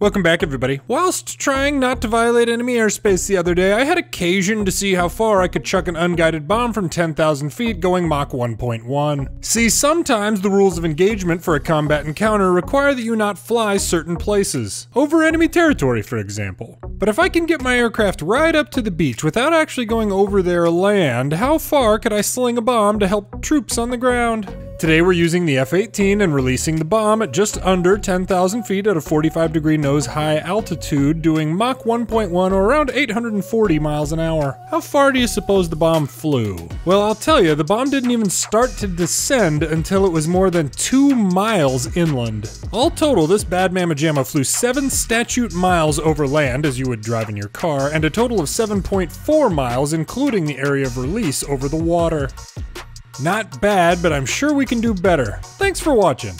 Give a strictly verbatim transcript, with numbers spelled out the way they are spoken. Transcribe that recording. Welcome back, everybody. Whilst trying not to violate enemy airspace the other day, I had occasion to see how far I could chuck an unguided bomb from ten thousand feet going Mach one point one. See, sometimes the rules of engagement for a combat encounter require that you not fly certain places, over enemy territory, for example. But if I can get my aircraft right up to the beach without actually going over their land, how far could I sling a bomb to help troops on the ground? Today we're using the F eighteen and releasing the bomb at just under ten thousand feet at a forty-five degree nose high altitude, doing Mach one point one or around eight hundred forty miles an hour. How far do you suppose the bomb flew? Well, I'll tell you, the bomb didn't even start to descend until it was more than two miles inland. All total, this bad mamma jamma flew seven statute miles over land, as you would drive in your car, and a total of seven point four miles, including the area of release, over the water. Not bad, but I'm sure we can do better. Thanks for watching.